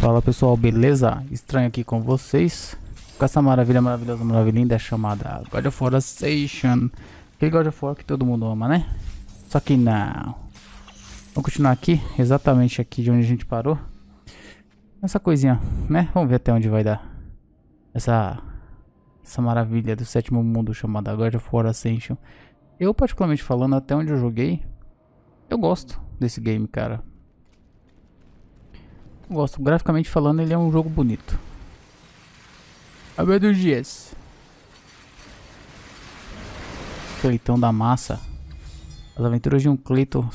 Fala pessoal, beleza? Estranho aqui com vocês, com essa maravilha maravilhosa, maravilhinda chamada God of War Ascension. Aquele God of War que todo mundo ama, né? Só que não. Vamos continuar aqui, exatamente aqui de onde a gente parou. Essa coisinha, né? Vamos ver até onde vai dar essa maravilha do sétimo mundo chamada God of War Ascension. Eu particularmente falando, até onde eu joguei, eu gosto desse game, cara. Gosto, graficamente falando, ele é um jogo bonito. A ver dos dias. Cleitão da massa. As aventuras de um Cleitão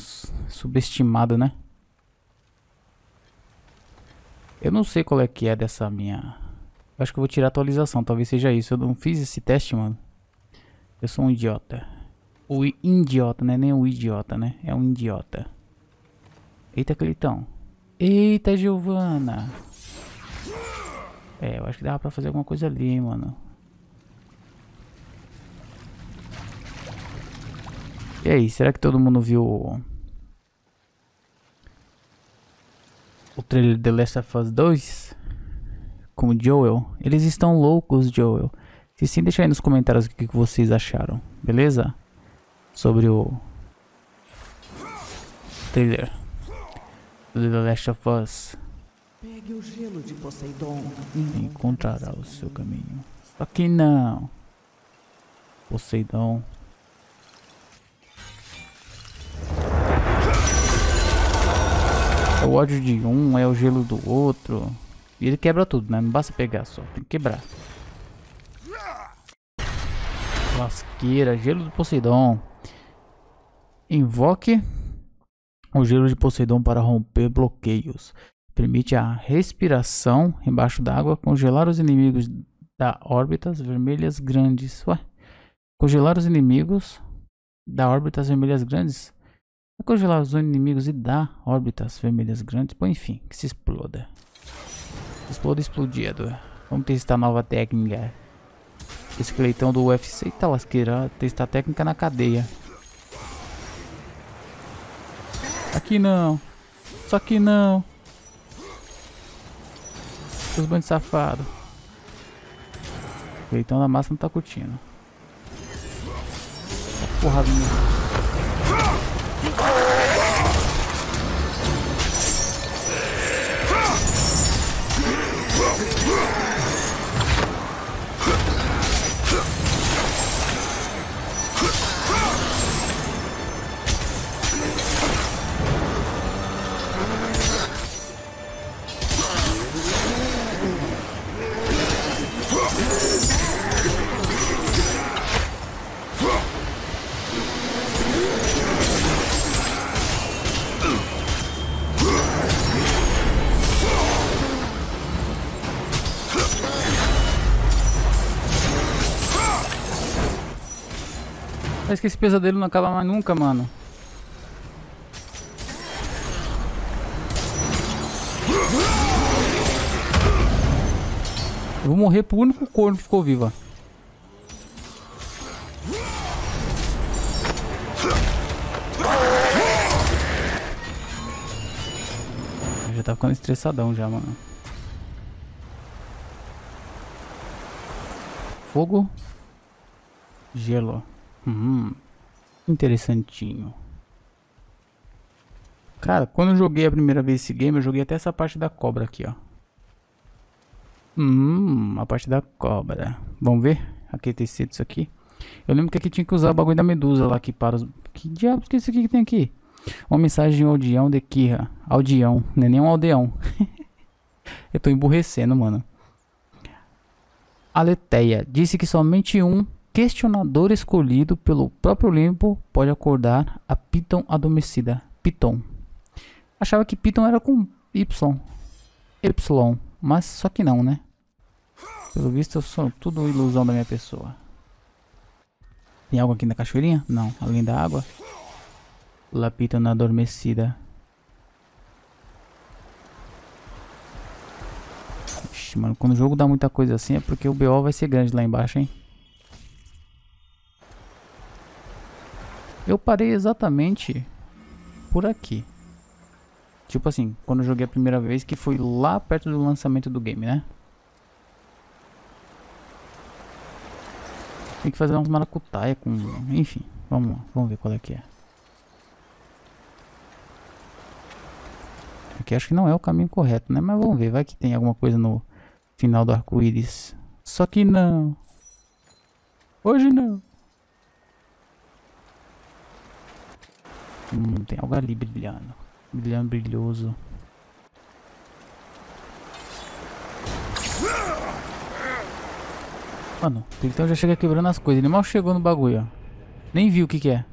subestimado, né? Eu não sei qual é que é dessa minha... Eu acho que eu vou tirar a atualização, talvez seja isso. Eu não fiz esse teste, mano. Eu sou um idiota. O idiota, né? Nem um idiota, né? É um idiota. Eita, Cleitão. Eita, Giovana. É, eu acho que dava pra fazer alguma coisa ali, hein, mano. E aí, será que todo mundo viu o trailer The Last of Us 2? Com o Joel? Eles estão loucos, Joel. Se sim, deixa aí nos comentários o que vocês acharam, beleza? Sobre o trailer The Last of Us. Pegue o gelo de Poseidon. Encontrará o seu caminho. Só que não. Poseidon. É o ódio de um, é o gelo do outro. E ele quebra tudo, né? Não basta pegar só, tem que quebrar. Lasqueira, gelo do Poseidon. Invoque o gelo de Poseidon para romper bloqueios. Permite a respiração embaixo d'água, congelar os inimigos da órbitas vermelhas grandes. Ué? Congelar os inimigos da órbitas vermelhas grandes? É congelar os inimigos e da órbitas vermelhas grandes? Pô, enfim, que se exploda. Exploda, explodido. Vamos testar a nova técnica. Esse Cleitão do UFC tá lasqueira. Testar a técnica na cadeia. Aqui não. Só que não. Os bandos safados. O Cleitão da massa não tá curtindo. Porrada minha. Parece que esse pesadelo não acaba mais nunca, mano. Eu vou morrer pro único corno que ficou viva. Já tá ficando estressadão já, mano. Fogo. Gelo. Interessantinho. Cara, quando eu joguei a primeira vez esse game, eu joguei até essa parte da cobra aqui, ó. A parte da cobra. Vamos ver? Aqui tem isso aqui. Eu lembro que aqui tinha que usar o bagulho da Medusa lá, que para os... Que diabos que é isso aqui que tem aqui? Uma mensagem de um aldeão de Kirra. Aldeão, não é nem um aldeão. Eu tô emburrecendo, mano. Aletheia disse que somente um questionador escolhido pelo próprio Olimpo pode acordar a Piton adormecida. Piton. Achava que Piton era com Y. Y. Mas só que não, né? Pelo visto, eu sou tudo ilusão da minha pessoa. Tem algo aqui na cachoeirinha? Não. Além da água? La Piton adormecida. Ixi, mano. Quando o jogo dá muita coisa assim é porque o BO vai ser grande lá embaixo, hein? Eu parei exatamente por aqui. Tipo assim, quando eu joguei a primeira vez, que foi lá perto do lançamento do game, né? Tem que fazer umas maracutaia com... Enfim, vamos lá, vamos ver qual é que é. Aqui acho que não é o caminho correto, né? Mas vamos ver, vai que tem alguma coisa no final do arco-íris. Só que não. Hoje não. Tem algo ali brilhando. Brilhando, brilhoso. Mano, o Cleitão já chega quebrando as coisas. Ele mal chegou no bagulho, ó. Nem viu o que que é.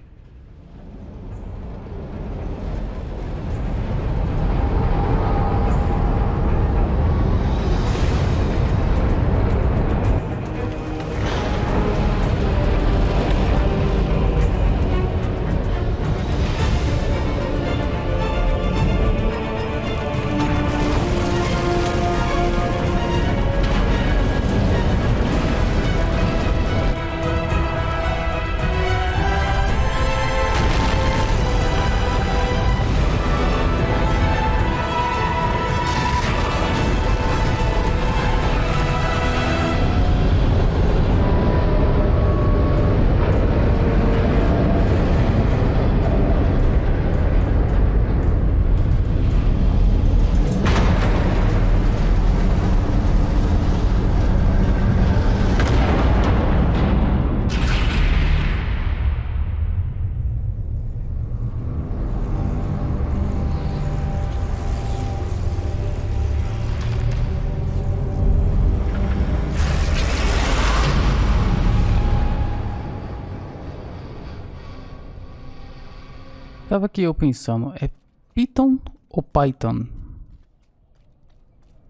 Tava aqui eu pensando, é Piton ou Python?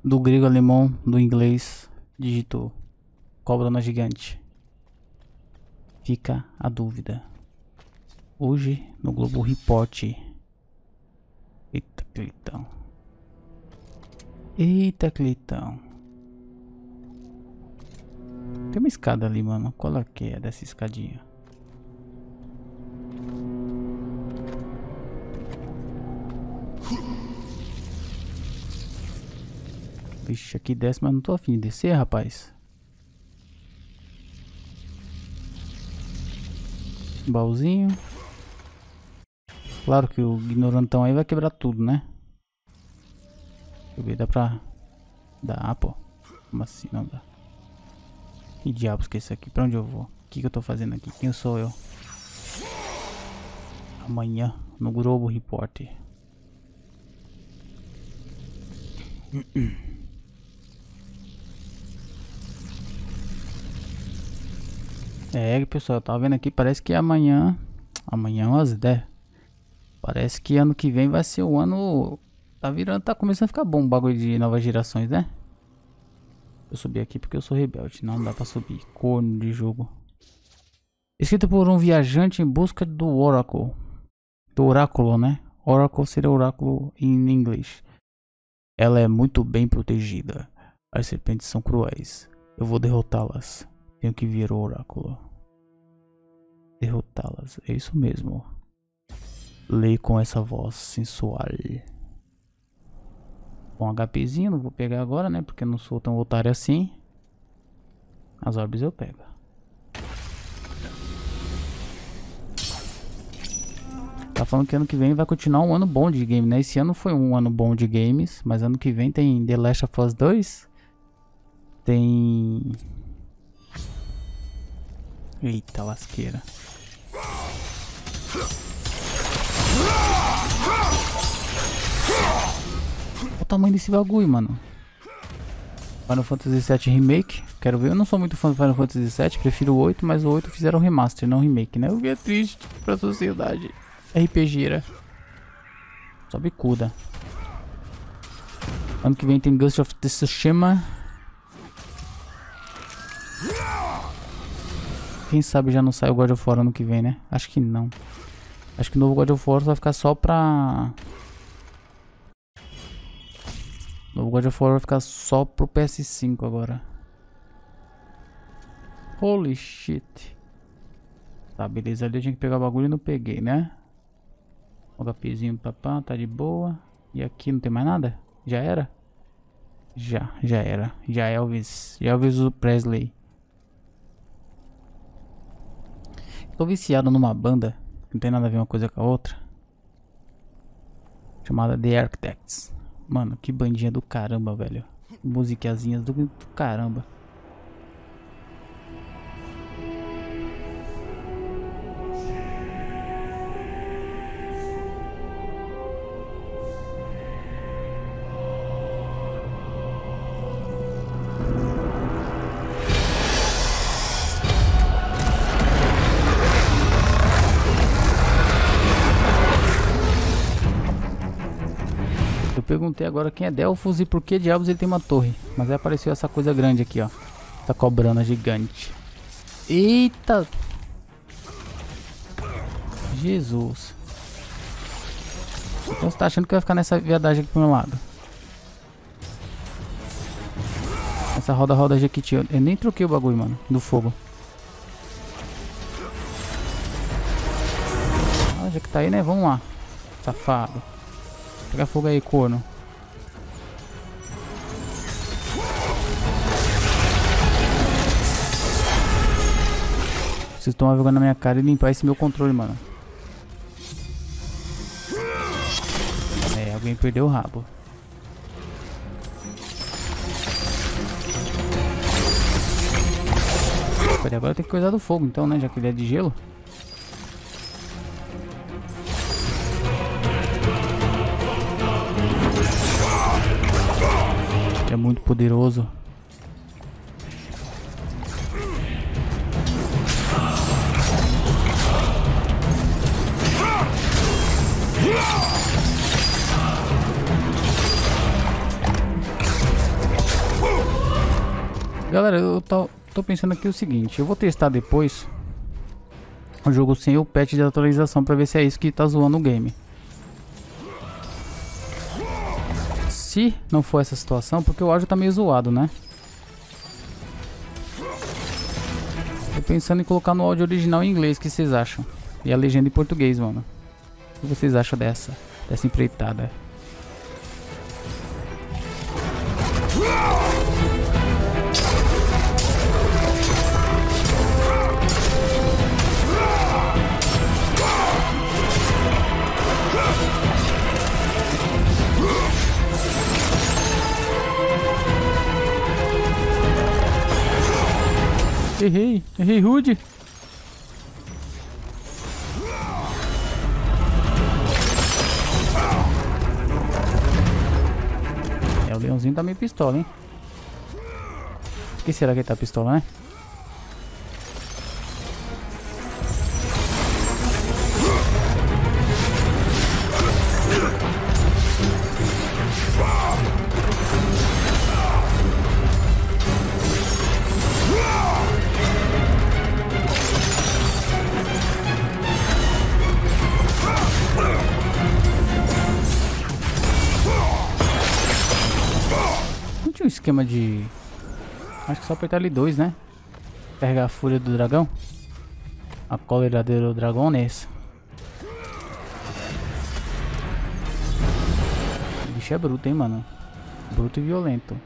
Do grego, alemão, do inglês, digitou cobra na gigante. Fica a dúvida. Hoje no Globo Report. Eita, Cleitão. Eita, Cleitão. Tem uma escada ali, mano. Qual é que é dessa escadinha? Vixe, aqui desce, mas não tô afim de descer, rapaz. Baúzinho. Claro que o ignorantão aí vai quebrar tudo, né? Deixa eu ver, dá pra... Dá, pô. Como assim não dá? Que diabos que é isso aqui? Pra onde eu vou? O que que eu tô fazendo aqui? Quem sou eu? Amanhã, no Globo Report. É, pessoal, tá vendo aqui, parece que amanhã, às 10, parece que ano que vem vai ser o ano, tá virando, tá começando a ficar bom o bagulho de novas gerações, né? Eu subi aqui porque eu sou rebelde, não dá pra subir, corno de jogo. Escrito por um viajante em busca do Oracle, do oráculo, né? Oracle seria oráculo em inglês. Ela é muito bem protegida. As serpentes são cruéis. Eu vou derrotá-las. Tenho que vir ao oráculo. Derrotá-las. É isso mesmo. Leio com essa voz sensual. Bom, HPzinho não vou pegar agora, né? Porque eu não sou tão otário assim. As orbes eu pego. Tá falando que ano que vem vai continuar um ano bom de game, né? Esse ano foi um ano bom de games, mas ano que vem tem The Last of Us 2. Tem... Eita lasqueira. Olha o tamanho desse bagulho, mano. Final Fantasy VII Remake. Quero ver, eu não sou muito fã do Final Fantasy VII, prefiro o 8, mas o 8 fizeram remaster, não remake, né? Eu vi, é triste pra sociedade. RPGeira. Só bicuda. Ano que vem tem Ghost of Tsushima. Quem sabe já não sai o God of War ano que vem, né? Acho que não. Acho que o novo God of War vai ficar só pra... O novo God of War vai ficar só pro PS5 agora. Holy shit. Tá, beleza. Ali eu tinha que pegar o bagulho e não peguei, né? HPzinho, papá, tá de boa. E aqui não tem mais nada? Já era? Já era. Já Elvis. Já Elvis Presley. Tô viciado numa banda. Não tem nada a ver uma coisa com a outra. Chamada The Architects. Mano, que bandinha do caramba, velho. Musiquinhas do caramba. Perguntei agora quem é Delfos e por que diabos ele tem uma torre. Mas aí apareceu essa coisa grande aqui, ó. Essa cobrana gigante. Eita! Jesus. Então você tá achando que vai ficar nessa viadagem aqui pro meu lado. Essa roda Jequiti. Eu nem troquei o bagulho, mano. Do fogo. Ah, já que tá aí, né? Vamos lá. Safado. Pega fogo aí, corno. Preciso tomar vergonha na minha cara e limpar esse meu controle, mano. É, alguém perdeu o rabo. Peraí, agora tem que cuidar do fogo então, né? Já que ele é de gelo. É muito poderoso. Galera, eu tô pensando aqui o seguinte. Eu vou testar depois o jogo sem o patch de atualização pra ver se é isso que tá zoando o game. Se não for essa situação, porque o áudio tá meio zoado, né? Tô pensando em colocar no áudio original em inglês, o que vocês acham? E a legenda em português, mano. O que vocês acham dessa empreitada? Errei rude. É, o leãozinho tá meio pistola, hein? Por que será que ele tá pistola, né? Esquema de... acho que só apertar L2, né? Carregar a fúria do dragão. A cólera do dragão nessa. O bicho é bruto, hein, mano? Bruto e violento.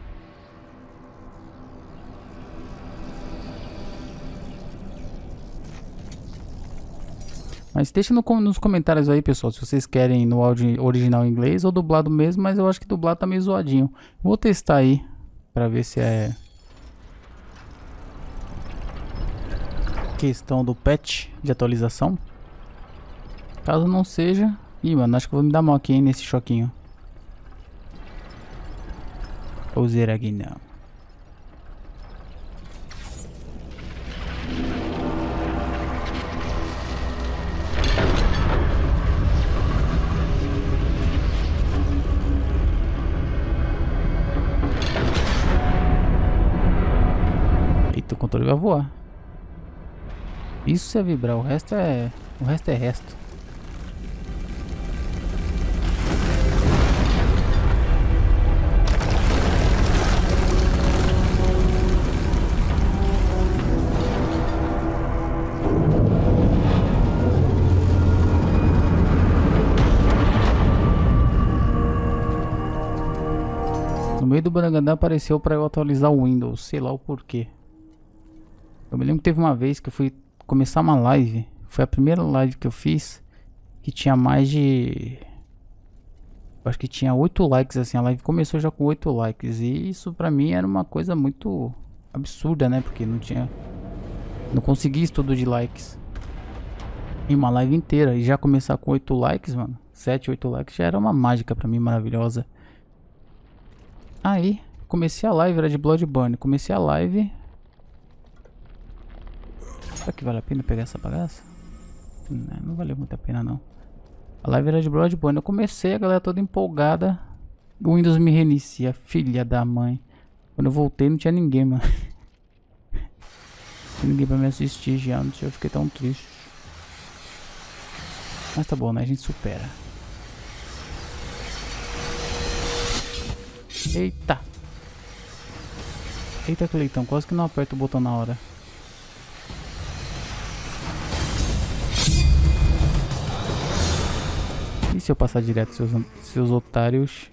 Mas deixa nos comentários aí, pessoal, se vocês querem no áudio original em inglês ou dublado mesmo. Mas eu acho que dublado tá meio zoadinho. Vou testar aí. Pra ver se é questão do patch de atualização. Caso não seja... ih, mano, acho que eu vou me dar mal aqui, hein, nesse choquinho. Ou será que não? O controle vai voar. Isso é vibrar, o resto é resto. meio do Barangandã apareceu pra eu atualizar o Windows, sei lá o porquê. Eu me lembro que teve uma vez que eu fui começar uma live, foi a primeira live que eu fiz, que tinha mais de... acho que tinha 8 likes, assim, a live começou já com 8 likes, e isso pra mim era uma coisa muito absurda, né, porque não tinha... não conseguia estudo de likes em uma live inteira, e já começar com 8 likes, mano, 7, 8 likes já era uma mágica pra mim, maravilhosa. Aí, comecei a live, era de Bloodborne, comecei a live... Será que vale a pena pegar essa bagaça? Não, não valeu muito a pena não. A live era de Bloodborne, eu comecei, a galera toda empolgada. O Windows me reinicia, filha da mãe. Quando eu voltei não tinha ninguém, mano. Não tinha ninguém pra me assistir já, não sei, eu fiquei tão triste. Mas tá bom, né? A gente supera. Eita! Eita, Cleitão, quase que não aperta o botão na hora. E se eu passar direto seus otários?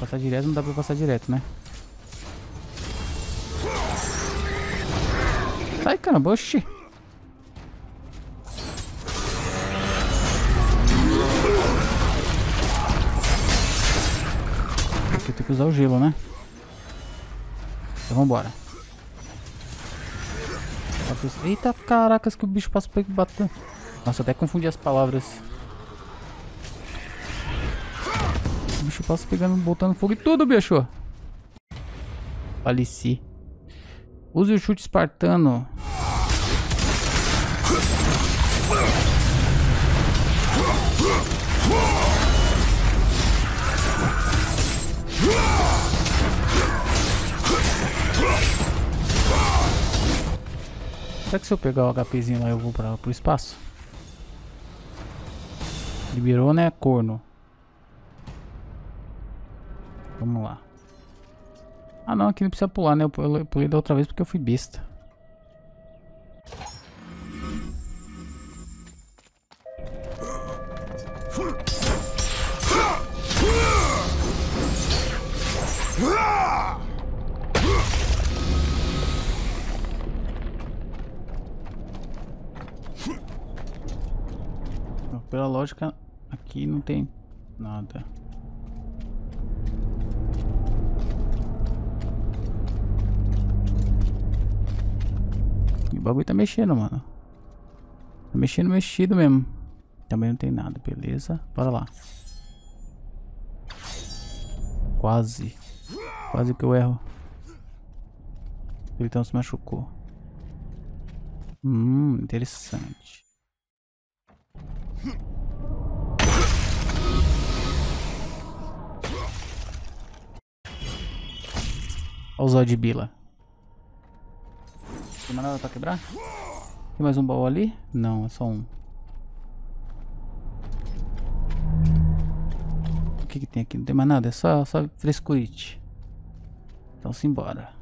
Passar direto não dá pra passar direto, né? Sai, caramba, oxi. Aqui eu tenho que usar o gelo, né? Então vambora. Eita, caracas, que o bicho passa por aqui batendo. Nossa, até confundi as palavras. O bicho passa pegando, botando fogo e tudo, bicho. Faleci. Use o chute espartano. Será que se eu pegar o HPzinho lá eu vou pro espaço? Liberou, né, corno? Vamos lá. Ah não, aqui não precisa pular, né? Eu pulei da outra vez porque eu fui besta. Pela lógica, aqui não tem nada. E o bagulho tá mexendo, mano. Tá mexendo, mexido mesmo. Também não tem nada, beleza. Bora lá. Quase. Quase que eu erro. Ele então se machucou. Interessante. Olha o zóio de Bila. Tem mais nada pra quebrar? Tem mais um baú ali? Não, é só um. O que que tem aqui? Não tem mais nada, é só frescurite. Então simbora.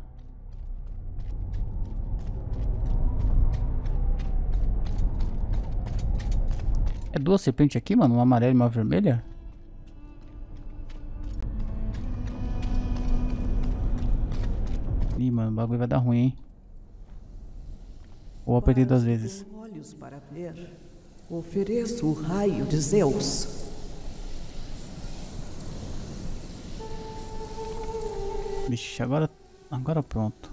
É duas serpentes aqui, mano? Uma amarela e uma vermelha? Ih, mano, o bagulho vai dar ruim, hein? Ou apertei duas vezes. Olhos para ver, ofereço o raio de Zeus. Vixe, agora pronto.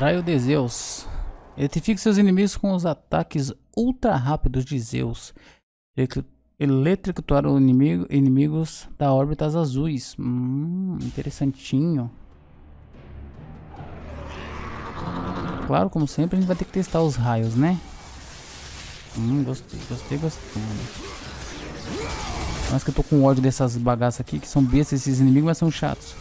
Raio de Zeus. Eletrifique seus inimigos com os ataques ultra rápidos de Zeus. Eletrocutar inimigos da órbitas azuis. Interessantinho. Claro, como sempre, a gente vai ter que testar os raios, né? Gostei. Mas que eu tô com ódio dessas bagaças aqui, que são bestas esses inimigos, mas são chatos.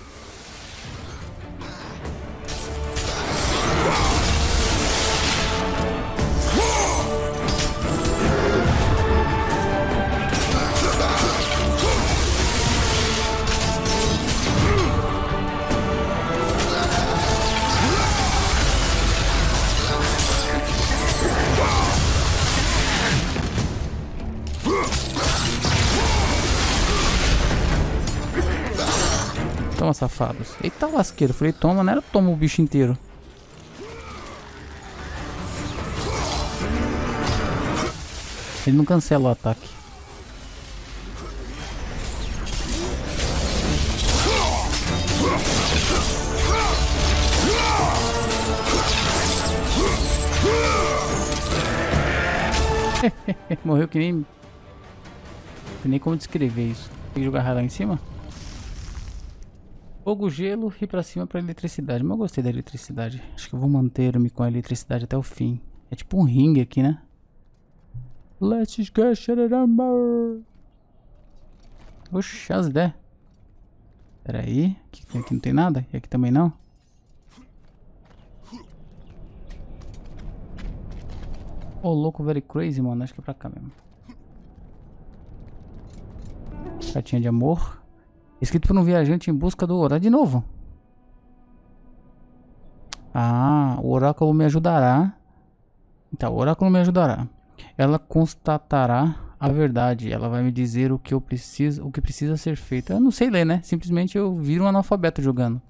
safados. Eita lasqueiro, falei, toma, não era toma o bicho inteiro. Ele não cancela o ataque. Morreu que nem... Nem como descrever isso. Tem que jogar radar em cima? Fogo, gelo e pra cima pra eletricidade. Mas eu gostei da eletricidade. Acho que eu vou manter-me com a eletricidade até o fim. É tipo um ringue aqui, né? Let's get it on. Oxe, as ideias. Pera aí. Aqui não tem nada? E aqui também não? Ô, louco, very crazy, mano. Acho que é pra cá mesmo. Cartinha de amor. Escrito por um viajante em busca do Oracle. De novo. Ah, o oráculo me ajudará. Então, o oráculo me ajudará. Ela constatará a verdade. Ela vai me dizer o que eu preciso, o que precisa ser feito. Eu não sei ler, né? Simplesmente eu viro um analfabeto jogando.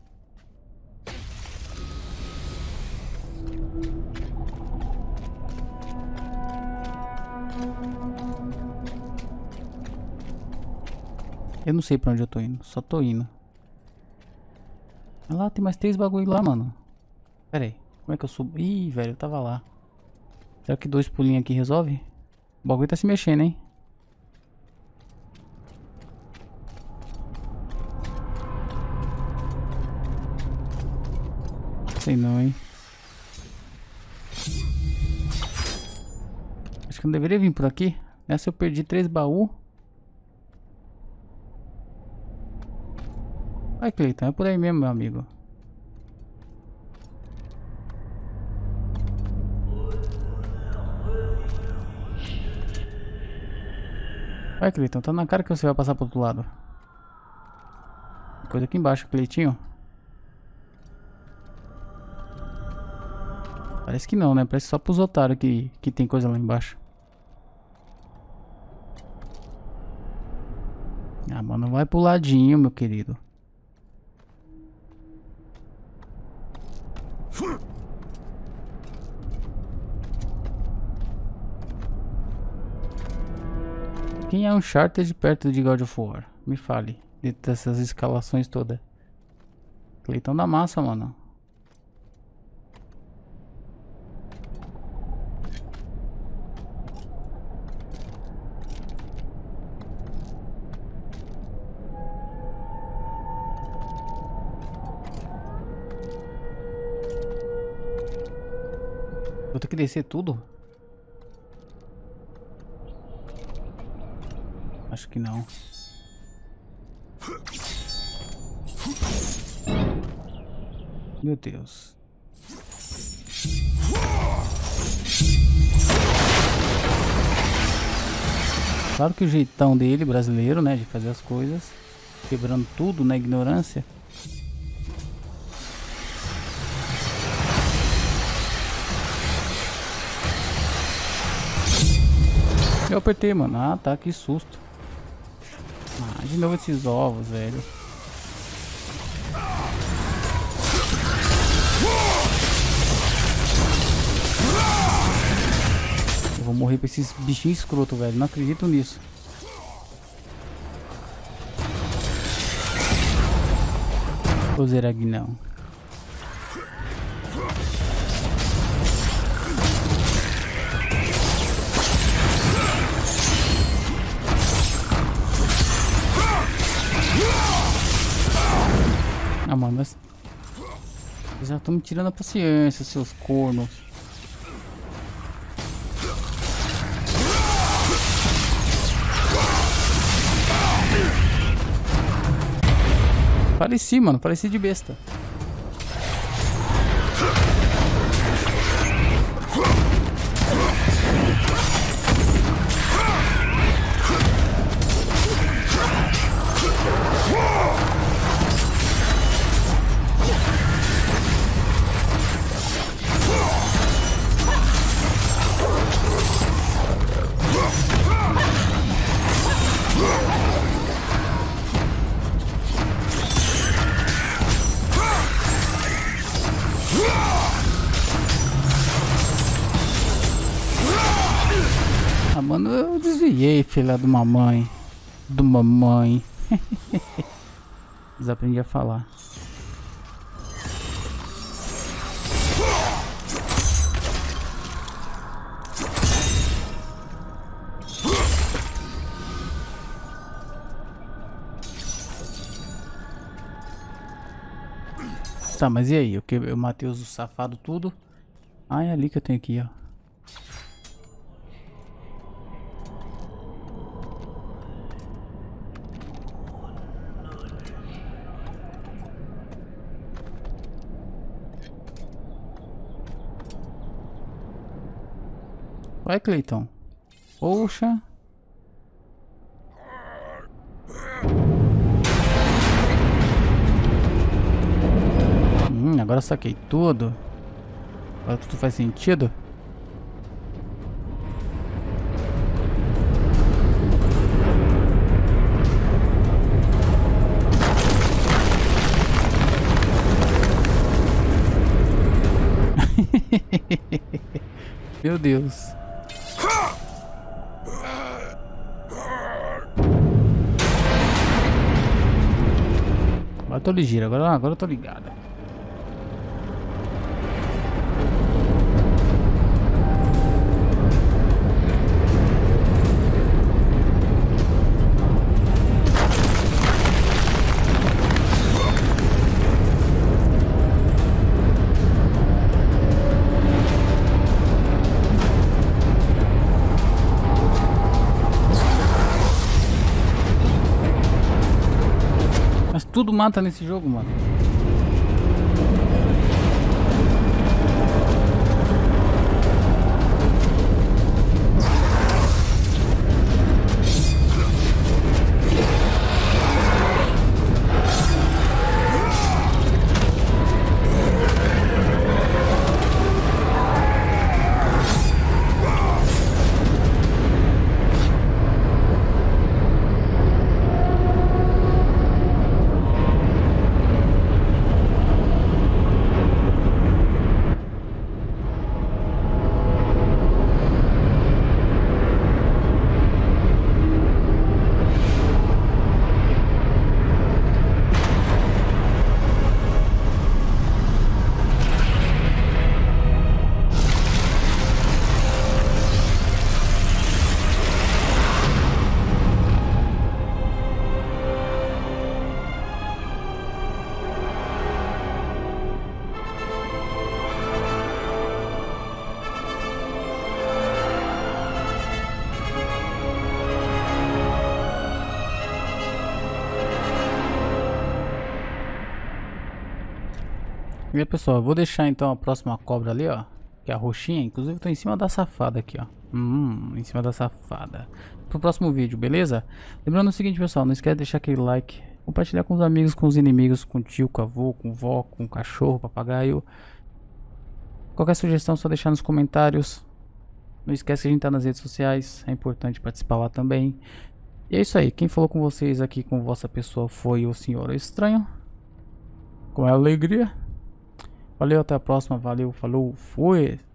Eu não sei pra onde eu tô indo, só tô indo. Olha lá, tem mais 3 bagulho lá, mano. Pera aí, como é que eu subo? Ih, velho, eu tava lá. Será que 2 pulinhos aqui resolve? O bagulho tá se mexendo, hein? Sei não, hein? Acho que eu não deveria vir por aqui. Nessa eu perdi 3 baús. Vai, Cleitão, é por aí mesmo, meu amigo. Vai, Cleitão, tá na cara que você vai passar pro outro lado. Coisa aqui embaixo, Cleitinho. Parece que não, né? Parece só pros otários que tem coisa lá embaixo. Ah, mano, vai pro ladinho, meu querido. Quem é Uncharted perto de God of War? Me fale. Dessas escalações todas. Cleitão da massa, mano. Vou ter que descer tudo? Acho que não. Meu Deus. Claro que o jeitão dele, brasileiro, né, de fazer as coisas, quebrando tudo na ignorância. Eu apertei, mano. Ah, tá, que susto. Ah, de novo esses ovos, velho. Eu vou morrer pra esses bichinhos escroto, velho. Não acredito nisso. Ô, Zeragnão. Ah, mano, mas... Vocês já estão me tirando a paciência, seus cornos. Faleci, mano. Faleci de besta. Ah, mano, eu desviei, filha do mamãe. Do mamãe. Desaprendi a falar. Tá, mas e aí? Eu matei os safados tudo. Ah, é ali que eu tenho que ir, ó. Vai, Cleitão. Poxa. Agora saquei tudo. Agora tudo faz sentido. Meu Deus. Agora eu tô ligeiro, agora eu tô ligado. Tudo mata nesse jogo, mano. E aí, pessoal, eu vou deixar então a próxima cobra ali, ó, que é a roxinha. Inclusive eu tô em cima da safada aqui, ó. Em cima da safada. Pro próximo vídeo, beleza? Lembrando o seguinte, pessoal, não esquece de deixar aquele like, compartilhar com os amigos, com os inimigos, com o tio, com a avô, com vó, com o cachorro, papagaio. Qualquer sugestão é só deixar nos comentários. Não esquece que a gente tá nas redes sociais, é importante participar lá também. E é isso aí, quem falou com vocês aqui, com vossa pessoa, foi o Senhor Estranho. Com alegria. Valeu, até a próxima, valeu, falou, fui!